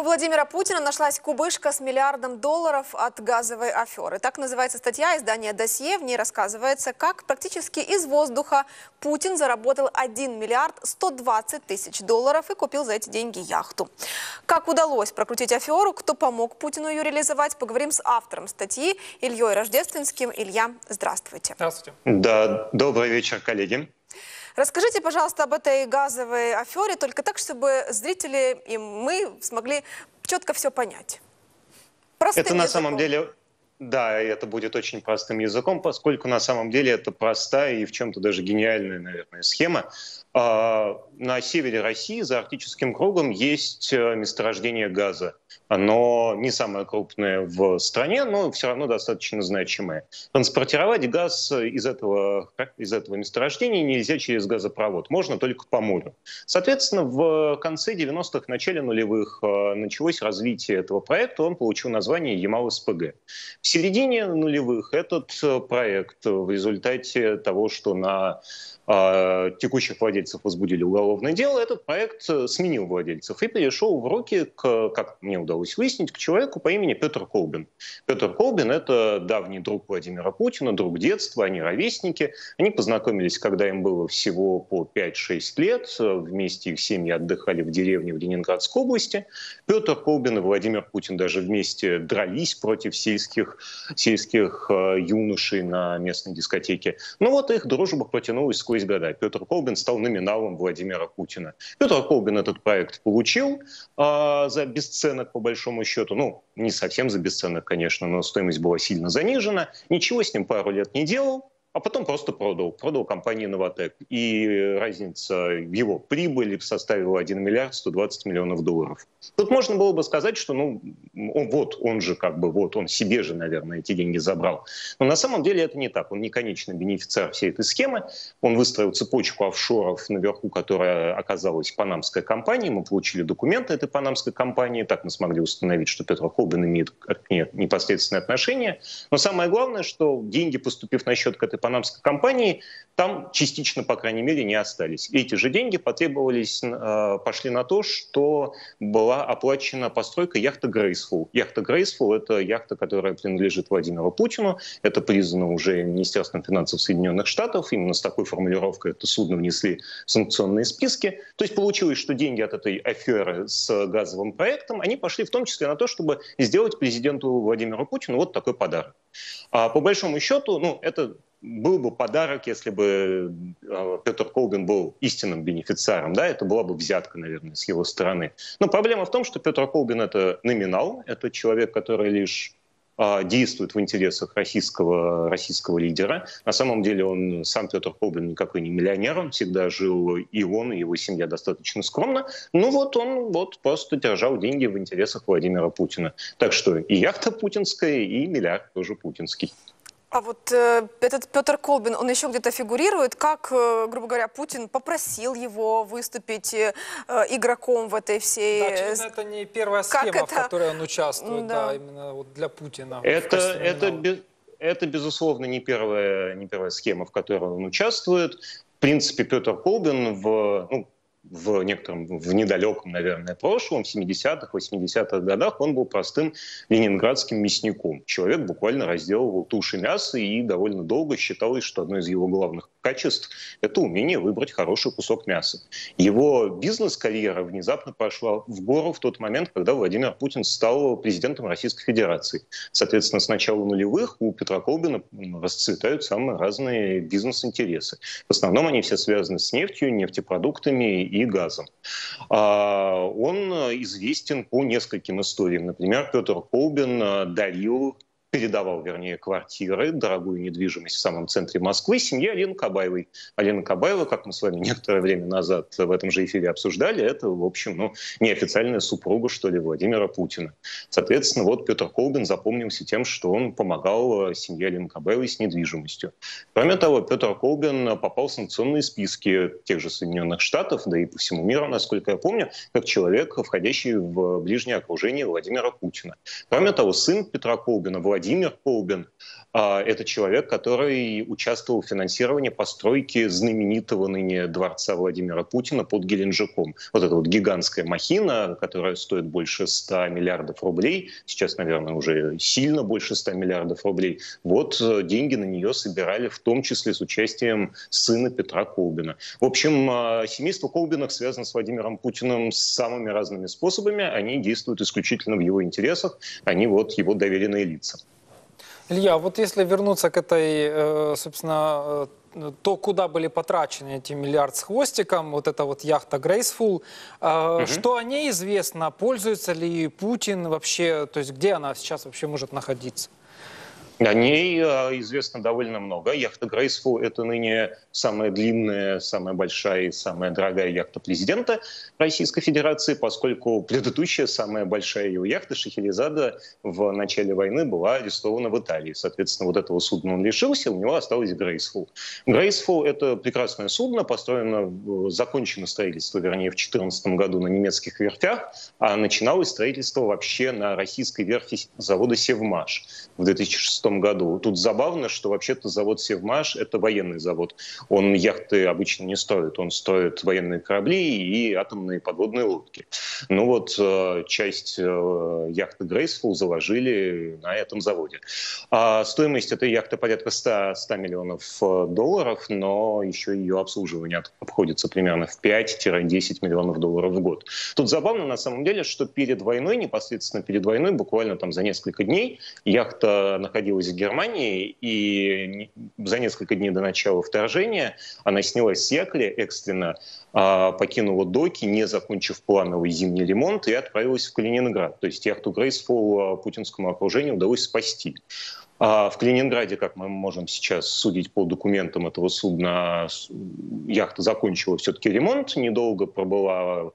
У Владимира Путина нашлась кубышка с миллиардом долларов от газовой аферы. Так называется статья издания «Досье». В ней рассказывается, как практически из воздуха Путин заработал 1 миллиард 120 тысяч долларов и купил за эти деньги яхту. Как удалось прокрутить аферу, кто помог Путину ее реализовать, поговорим с автором статьи Ильей Рождественским. Илья, здравствуйте. Здравствуйте. Да, добрый вечер, коллеги. Расскажите, пожалуйста, об этой газовой афере, только так, чтобы зрители и мы смогли четко все понять. Простым языком. Это на самом деле, да, это будет очень простым языком, поскольку на самом деле это простая и в чем-то даже гениальная, наверное, схема. На севере России за арктическим кругом есть месторождение газа. Оно не самое крупное в стране, но все равно достаточно значимое. Транспортировать газ из этого месторождения нельзя через газопровод, можно только по морю. Соответственно, в конце 90-х, начале нулевых началось развитие этого проекта, он получил название Ямал-СПГ. В середине нулевых этот проект в результате того, что на текущих владельцев возбудили уголовное дело, этот проект сменил владельцев и перешел в руки, как мне удалось выяснить, к человеку по имени Петр Колбин. Петр Колбин – это давний друг Владимира Путина, друг детства, они ровесники. Они познакомились, когда им было всего по 5-6 лет. Вместе их семьи отдыхали в деревне в Ленинградской области. Петр Колбин и Владимир Путин даже вместе дрались против сельских юношей на местной дискотеке. Ну вот их дружба протянулась сквозь года. Петр Колбин стал номиналом Владимира Путина. Петр Колбин этот проект получил за бесценок, по большому счету. Ну, не совсем за бесценок, конечно, но стоимость была сильно занижена. Ничего с ним пару лет не делал, а потом просто продал. Продал компании «Новатэк». И разница в его прибыли составила 1 миллиард 120 миллионов долларов. Тут можно было бы сказать, что ну, он себе же, наверное, эти деньги забрал. Но на самом деле это не так. Он не конечный бенефициар всей этой схемы. Он выстроил цепочку офшоров, наверху которая оказалась панамская компания. Мы получили документы этой панамской компании. Так мы смогли установить, что Петр Колбин имеет к ней непосредственное отношение. Но самое главное, что деньги, поступив на счет к этой панамской компании, там частично, по крайней мере, не остались. Эти же деньги пошли на то, что была оплачена постройка яхты «Грейсфул». Яхта «Грейсфул» — это яхта, которая принадлежит Владимиру Путину. Это признано уже Министерством финансов Соединенных Штатов. Именно с такой формулировкой это судно внесли в санкционные списки. То есть получилось, что деньги от этой аферы с газовым проектом, они пошли в том числе на то, чтобы сделать президенту Владимиру Путину вот такой подарок. А по большому счету, ну, это был бы подарок, если бы Петр Колбин был истинным бенефициаром. Да? Это была бы взятка, наверное, с его стороны. Но проблема в том, что Петр Колбин – это номинал, это человек, который лишь действует в интересах российского лидера. На самом деле он сам, Петр Колбин, никакой не миллионер, он всегда жил, и он, и его семья достаточно скромно. Ну вот он просто держал деньги в интересах Владимира Путина. Так что и яхта путинская, и миллиард тоже путинский. А вот этот Петр Колбин, он еще где-то фигурирует, как, грубо говоря, Путин попросил его выступить игроком в этой всей... Да, это не первая схема, в которой он участвует, да, именно вот для Путина. Это безусловно, не первая схема, в которой он участвует. В принципе, Петр Колбин в недалеком, наверное, прошлом, в 70-х, 80-х годах он был простым ленинградским мясником. Человек буквально разделывал туши мяса и довольно долго считалось, что одно из его главных качеств – это умение выбрать хороший кусок мяса. Его бизнес-карьера внезапно пошла в гору в тот момент, когда Владимир Путин стал президентом Российской Федерации. Соответственно, с начала нулевых у Петра Колбина расцветают самые разные бизнес-интересы. В основном они все связаны с нефтью, нефтепродуктами и газом. Он известен по нескольким историям. Например, Петр Колбин передавал квартиры, дорогую недвижимость в самом центре Москвы семье Алины Кабаевой. Алина Кабаева, как мы с вами некоторое время назад в этом же эфире обсуждали, это, в общем, неофициальная супруга, что ли, Владимира Путина. Соответственно, вот Петр Колбин запомнился тем, что он помогал семье Алины Кабаевой с недвижимостью. Кроме того, Петр Колбин попал в санкционные списки тех же Соединенных Штатов, да и по всему миру, насколько я помню, как человек, входящий в ближнее окружение Владимира Путина. Кроме того, сын Петра Колбина, Владимир Владимир Колбин – это человек, который участвовал в финансировании постройки знаменитого ныне дворца Владимира Путина под Геленджиком. Вот эта вот гигантская махина, которая стоит больше 100 миллиардов рублей, сейчас, наверное, уже сильно больше 100 миллиардов рублей. Вот деньги на нее собирали, в том числе с участием сына Петра Колбина. В общем, семейство Колбиных связано с Владимиром Путиным самыми разными способами. Они действуют исключительно в его интересах. Они вот его доверенные лица. Илья, вот если вернуться к этой, собственно, то куда были потрачены эти миллиард с хвостиком, вот эта вот яхта Graceful, что о ней известно, пользуется ли Путин вообще, то есть где она сейчас вообще может находиться? О ней известно довольно много. Яхта Graceful – это ныне самая длинная, самая большая и самая дорогая яхта президента Российской Федерации, поскольку предыдущая, самая большая его яхта, Шахерезада, в начале войны была арестована в Италии. Соответственно, вот этого судна он лишился, у него осталось Graceful. Graceful – это прекрасное судно, построено, закончено строительство, вернее, в 2014 году на немецких верфях, а начиналось строительство вообще на российской верфи завода «Севмаш» в 2006 году. Тут забавно, что вообще-то завод «Севмаш» — это военный завод. Он яхты обычно не строит. Он строит военные корабли и атомные подводные лодки. Ну вот часть яхты Graceful заложили на этом заводе. А стоимость этой яхты порядка 100 миллионов долларов, но еще ее обслуживание обходится примерно в 5-10 миллионов долларов в год. Тут забавно на самом деле, что перед войной, непосредственно перед войной, буквально там за несколько дней, яхта находилась в Германии, и за несколько дней до начала вторжения она снялась с якоря экстренно, покинула доки, не закончив плановый зимний ремонт, и отправилась в Калининград. То есть яхту Graceful путинскому окружению удалось спасти. В Калининграде, как мы можем сейчас судить по документам этого судна, яхта закончила все-таки ремонт, недолго пробыла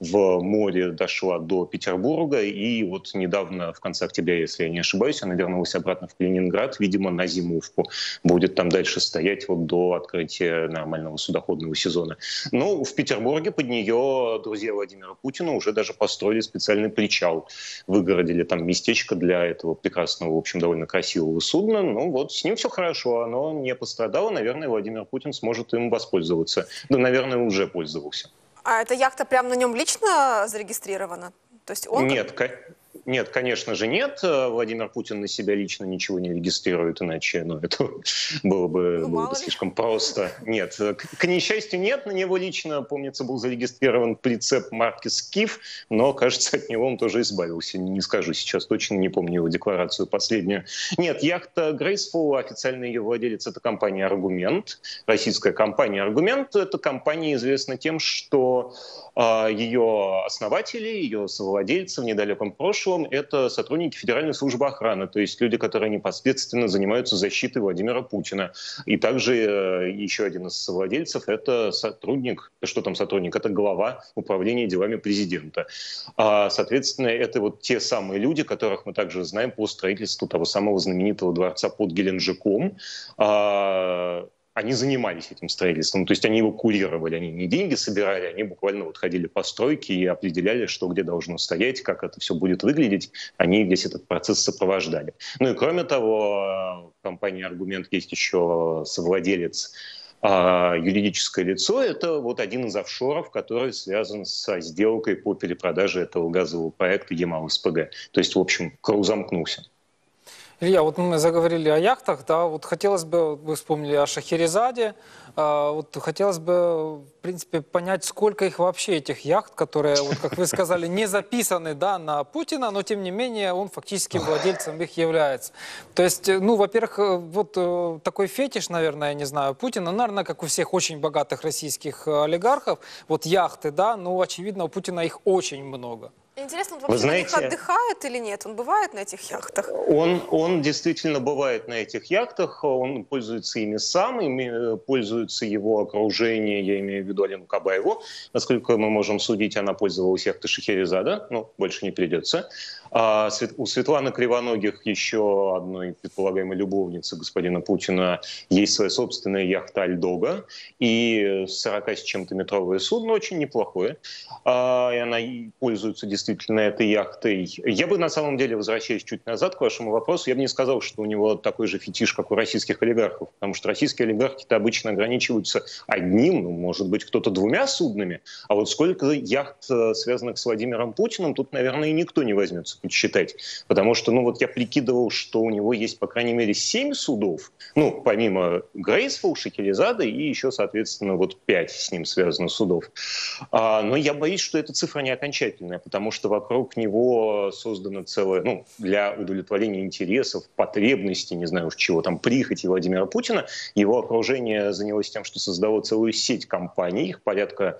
в море, дошла до Петербурга, и вот недавно, в конце октября, если я не ошибаюсь, она вернулась обратно в Калининград, видимо, на зимовку. Будет там дальше стоять вот до открытия нормального судоходного сезона. Ну, в Петербурге под нее друзья Владимира Путина уже даже построили специальный причал, выгородили там местечко для этого прекрасного, в общем, довольно красивого судна. Ну, вот с ним все хорошо, оно не пострадало, наверное, Владимир Путин сможет им воспользоваться. Да, наверное, уже пользовался. А эта яхта прямо на нем лично зарегистрирована? То есть он... Нет, конечно же нет. Владимир Путин на себя лично ничего не регистрирует, иначе это было бы слишком просто. Нет, к несчастью, нет. На него лично, помнится, был зарегистрирован прицеп марки «Скиф», но, кажется, от него он тоже избавился. Не скажу сейчас точно, не помню его декларацию последнюю. Нет, яхта Graceful, официальный ее владелец – это компания «Аргумент». Российская компания «Аргумент» – это компания, известна тем, что ее основатели, ее совладельцы в недалеком прошлом это сотрудники Федеральной службы охраны, то есть люди, которые непосредственно занимаются защитой Владимира Путина. И также еще один из совладельцев – это сотрудник, что там сотрудник, это глава управления делами президента. Соответственно, это вот те самые люди, которых мы также знаем по строительству того самого знаменитого дворца под Геленджиком. Они занимались этим строительством, то есть они его курировали, они не деньги собирали, они буквально вот ходили по стройке и определяли, что где должно стоять, как это все будет выглядеть, они весь этот процесс сопровождали. Ну и кроме того, в компании «Аргумент» есть еще совладелец, юридическое лицо – это вот один из офшоров, который связан со сделкой по перепродаже этого газового проекта Ямал-СПГ. То есть, в общем, круг замкнулся. Илья, вот мы заговорили о яхтах, да, вот хотелось бы, вы вспомнили о Шахерезаде, вот хотелось бы, в принципе, понять, сколько их вообще, этих яхт, которые, вот, как вы сказали, не записаны, да, на Путина, но, тем не менее, он фактически владельцем их является. То есть, ну, во-первых, вот такой фетиш, наверное, я не знаю, Путина, наверное, как у всех очень богатых российских олигархов, вот яхты, да, ну, очевидно, у Путина их очень много. Интересно, он вообще на них отдыхает или нет? Он бывает на этих яхтах? Он действительно бывает на этих яхтах, он пользуется ими сам, ими пользуется его окружение, я имею в виду Алину Кабаеву. Насколько мы можем судить, она пользовалась яхтой Шахерезада, но больше не придется. У Светланы Кривоногих, еще одной предполагаемой любовницы господина Путина, есть своя собственная яхта «Альдога». И 40 с чем-то метровое судно, очень неплохое. И она пользуется действительно этой яхтой. Я бы, на самом деле, возвращаясь чуть назад к вашему вопросу, я бы не сказал, что у него такой же фетиш, как у российских олигархов. Потому что российские олигархи-то обычно ограничиваются одним, ну, может быть, кто-то двумя суднами. А вот сколько яхт, связанных с Владимиром Путиным, тут, наверное, и никто не возьмется подсчитать. Потому что, ну, вот я прикидывал, что у него есть, по крайней мере, 7 судов. Ну, помимо Грейсфул, Шекелизады и еще, соответственно, вот 5 с ним связано судов. Но я боюсь, что эта цифра не окончательная, потому что вокруг него создано целое, ну, для удовлетворения интересов, потребностей, не знаю уж чего там, прихоти Владимира Путина. Его окружение занялось тем, что создало целую сеть компаний, их порядка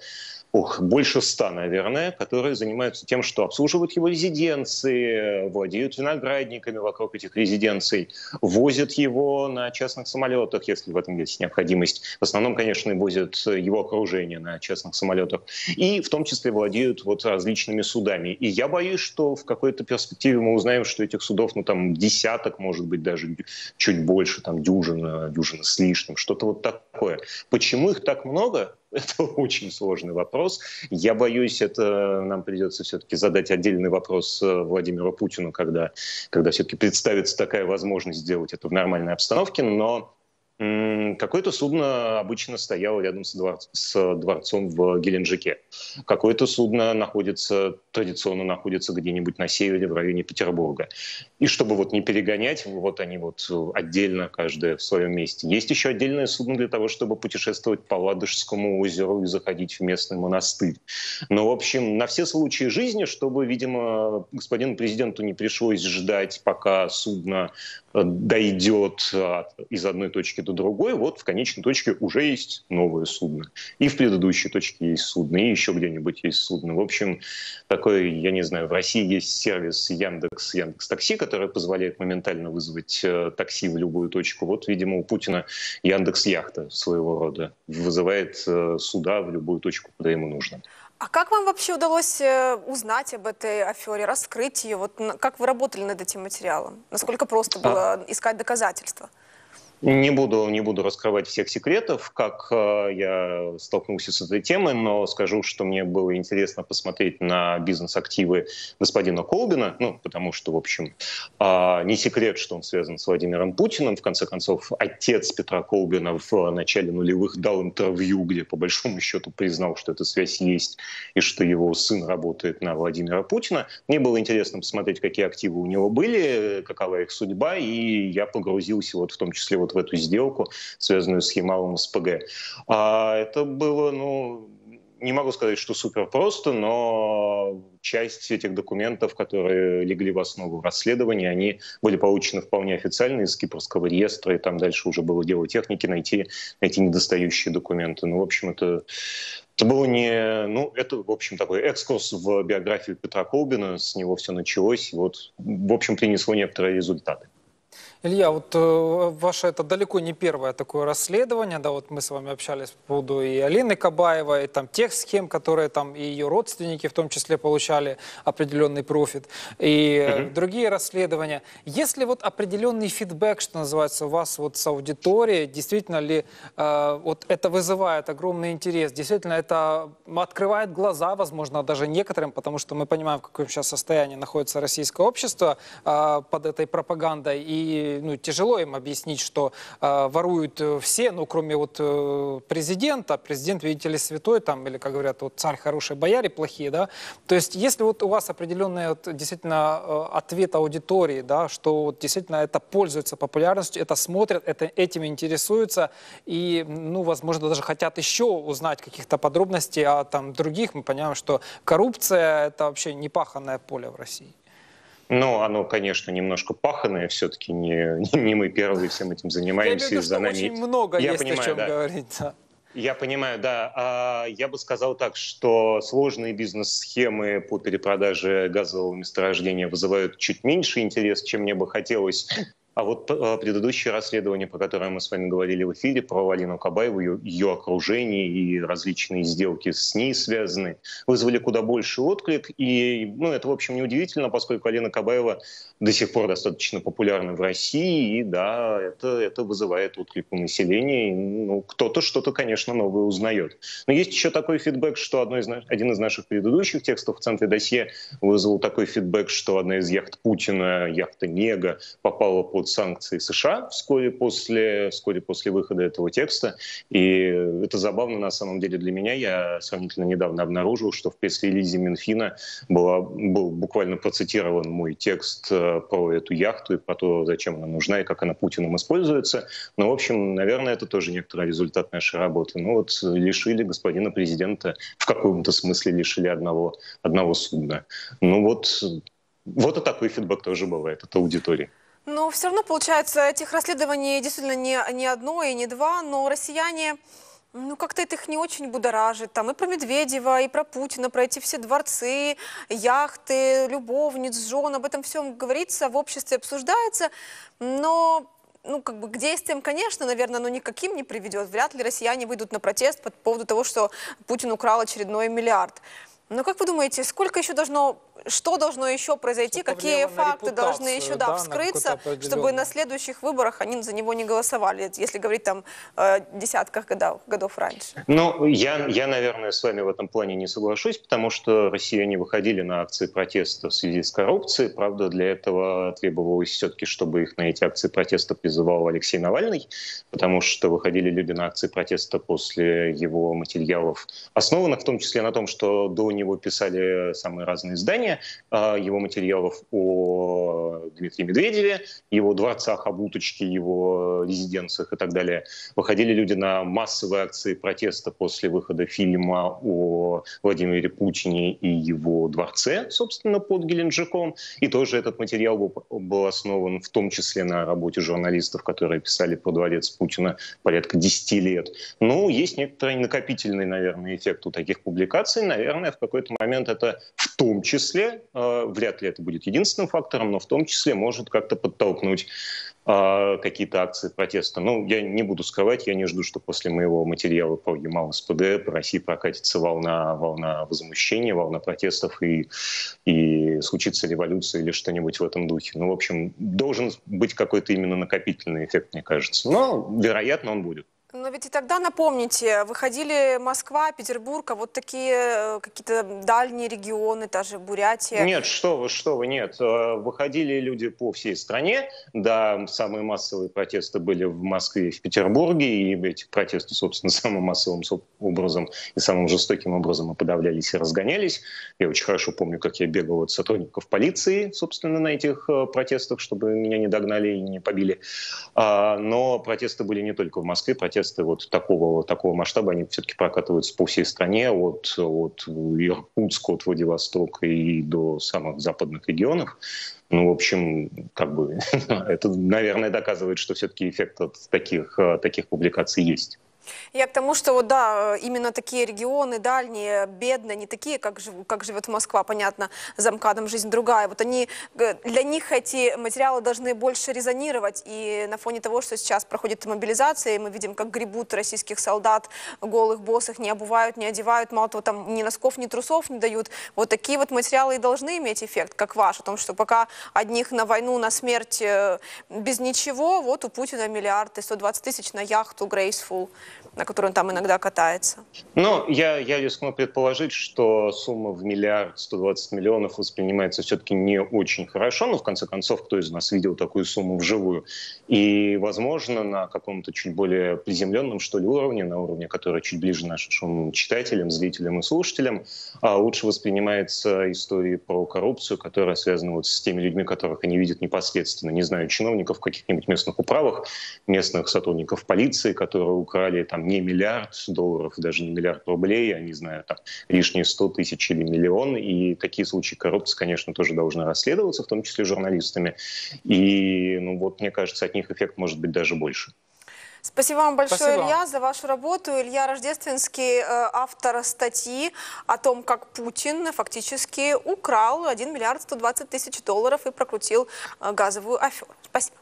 больше 100, наверное, которые занимаются тем, что обслуживают его резиденции, владеют виноградниками вокруг этих резиденций, возят его на частных самолетах, если в этом есть необходимость. В основном, конечно, возят его окружение на частных самолетах. И в том числе владеют вот различными судами. И я боюсь, что в какой-то перспективе мы узнаем, что этих судов, ну, там, десяток, может быть, даже чуть больше, там, дюжина с лишним, что-то вот такое. Почему их так много? Это очень сложный вопрос. Я боюсь, это нам придется все-таки задать отдельный вопрос Владимиру Путину, когда все-таки представится такая возможность сделать это в нормальной обстановке. Но какое-то судно обычно стояло рядом с дворцом в Геленджике. Какое-то судно традиционно находится где-нибудь на севере, в районе Петербурга. И чтобы вот не перегонять, вот они вот отдельно, каждое в своем месте. Есть еще отдельное судно для того, чтобы путешествовать по Ладожскому озеру и заходить в местный монастырь. Но, в общем, на все случаи жизни, чтобы, видимо, господину президенту не пришлось ждать, пока судно дойдет из одной точки до другой, вот в конечной точке уже есть новое судно. И в предыдущей точке есть судно, и еще где-нибудь есть судно. В общем, такой, я не знаю, в России есть сервис Яндекс.Такси, который позволяет моментально вызвать такси в любую точку. Вот, видимо, у Путина Яндекс.Яхта своего рода вызывает суда в любую точку, куда ему нужно. А как вам вообще удалось узнать об этой афере, раскрыть ее? Вот как вы работали над этим материалом? Насколько просто было искать доказательства? Не буду раскрывать всех секретов, как я столкнулся с этой темой, но скажу, что мне было интересно посмотреть на бизнес-активы господина Колбина, ну, потому что, в общем, не секрет, что он связан с Владимиром Путиным. В конце концов, отец Петра Колбина в начале нулевых дал интервью, где, по большому счету, признал, что эта связь есть и что его сын работает на Владимира Путина. Мне было интересно посмотреть, какие активы у него были, какова их судьба, и я погрузился вот в том числе вот в эту сделку, связанную с Ямалом СПГ. Это было, ну, не могу сказать, что супер просто, но часть этих документов, которые легли в основу расследования, они были получены вполне официально из кипрского реестра, и там дальше уже было дело техники найти недостающие документы. Ну, в общем, это было не... Ну, это, в общем, такой экскурс в биографию Петра Колбина, с него все началось, и вот, в общем, принесло некоторые результаты. Илья, вот ваше это далеко не первое такое расследование, да, вот мы с вами общались по поводу и Алины Кабаевой, и там тех схем, которые там и ее родственники в том числе получали определенный профит, и другие расследования. Есть ли вот определенный фидбэк, что называется, у вас вот с аудиторией, действительно ли вот это вызывает огромный интерес, действительно это открывает глаза, возможно, даже некоторым, потому что мы понимаем, в каком сейчас состоянии находится российское общество под этой пропагандой, и ну, тяжело им объяснить, что воруют все, ну, кроме вот президента. Президент, видите ли, святой, там, или, как говорят, вот царь хороший, бояре плохие, да. То есть, если вот у вас определенный вот, действительно ответ аудитории, да, что вот, действительно это пользуется популярностью, это смотрят, этим интересуются и, ну, возможно, даже хотят еще узнать каких-то подробностей о там других. Мы понимаем, что коррупция – это вообще непаханное поле в России. Но оно, конечно, немножко паханое, все-таки не мы первые всем этим занимаемся. Я думаю, что очень много есть о чем говорить. Я понимаю, да. Я бы сказал так, что сложные бизнес-схемы по перепродаже газового месторождения вызывают чуть меньше интерес, чем мне бы хотелось. А вот предыдущее расследование, про которое мы с вами говорили в эфире, про Алину Кабаеву, ее окружение и различные сделки с ней связаны, вызвали куда больше отклик. И это, в общем, неудивительно, поскольку Алина Кабаева до сих пор достаточно популярна в России. И да, это вызывает отклик у населения. Кто-то что-то, конечно, новое узнает. Но есть еще такой фидбэк, что один из наших предыдущих текстов в центре досье вызвал такой фидбэк, что одна из яхт Путина, яхта «Нега», попала под санкции США вскоре после выхода этого текста. И это забавно на самом деле для меня. Я сравнительно недавно обнаружил, что в пресс-релизе Минфина был буквально процитирован мой текст про эту яхту и про то, зачем она нужна и как она Путиным используется. Но, в общем, наверное, это тоже некоторый результат нашей работы. Лишили господина президента, в каком-то смысле лишили одного судна. Вот и такой фидбэк тоже бывает от аудитории. Но все равно, получается, этих расследований действительно не одно и не два, но россияне, как-то это их не очень будоражит. Там и про Медведева, и про Путина, про эти все дворцы, яхты, любовниц, жен, об этом всем говорится, в обществе обсуждается, но... к действиям, конечно, наверное, оно никаким не приведет. Вряд ли россияне выйдут на протест по поводу того, что Путин украл очередной миллиард. Но как вы думаете, что должно еще произойти, какие факты должны еще вскрыться, чтобы на следующих выборах они за него не голосовали, если говорить там о десятках годов раньше? Я, наверное, с вами в этом плане не соглашусь, потому что россияне выходили на акции протеста в связи с коррупцией. Правда, для этого требовалось все-таки, чтобы их на эти акции протеста призывал Алексей Навальный, потому что выходили люди на акции протеста после его материалов, основанных в том числе на том, что до него писали самые разные издания, его материалов о Дмитрии Медведеве, его дворцах, облуточке, его резиденциях и так далее. Выходили люди на массовые акции протеста после выхода фильма о Владимире Путине и его дворце, собственно, под Геленджиком. И тоже этот материал был основан в том числе на работе журналистов, которые писали про дворец Путина порядка 10 лет. Есть некоторый накопительный, наверное, эффект у таких публикаций. Наверное, в какой-то момент это в том числе, вряд ли это будет единственным фактором, но в том числе может как-то подтолкнуть какие-то акции протеста. Я не буду скрывать, я не жду, что после моего материала про Ямал-СПД по России прокатится волна возмущения, волна протестов и случится революция или что-нибудь в этом духе. В общем, должен быть какой-то именно накопительный эффект, мне кажется. Но, вероятно, он будет. Но ведь и тогда, напомните, выходили Москва, Петербург, а вот такие какие-то дальние регионы, даже Бурятия. Нет, что вы, нет. Выходили люди по всей стране. Да, самые массовые протесты были в Москве и в Петербурге. И эти протесты, собственно, самым массовым образом и самым жестоким образом и подавлялись, и разгонялись. Я очень хорошо помню, как я бегал от сотрудников полиции, собственно, на этих протестах, чтобы меня не догнали и не побили. Но протесты были не только в Москве, протесты вот такого масштаба, они все-таки прокатываются по всей стране, от Иркутска, от Владивостока и до самых западных регионов. В общем, это, наверное, доказывает, что все-таки эффект от таких публикаций есть. Я к тому, что именно такие регионы дальние, бедные, не такие, как живет Москва, понятно, за МКАДом жизнь другая. Для них эти материалы должны больше резонировать. И на фоне того, что сейчас проходит мобилизация, и мы видим, как гребут российских солдат, голых, босых, не обувают, не одевают, мало того, там ни носков, ни трусов не дают. Вот такие вот материалы и должны иметь эффект, как ваш, о том, что пока одних на войну, на смерть без ничего, вот у Путина миллиард и 120 тысяч на яхту Graceful, на которой он там иногда катается. Я рискну предположить, что сумма в 1 миллиард 120 миллионов воспринимается все-таки не очень хорошо, но в конце концов, кто из нас видел такую сумму вживую? И, возможно, на каком-то чуть более приземленном, что ли, уровне, на уровне, который чуть ближе нашим читателям, зрителям и слушателям, лучше воспринимается история про коррупцию, которая связана с теми людьми, которых они видят непосредственно. Не знаю, чиновников в каких-нибудь местных управах, местных сотрудников полиции, которые украли там не $1 миллиард, даже не $1 миллиард, я не знаю, там лишние 100 тысяч или миллион. И такие случаи коррупции, конечно, тоже должны расследоваться, в том числе журналистами. И, мне кажется, от них эффект может быть даже больше. Спасибо вам большое, Илья, за вашу работу. Илья Рождественский, автор статьи о том, как Путин фактически украл $1 миллиард 120 тысяч долларов и прокрутил газовую аферу. Спасибо.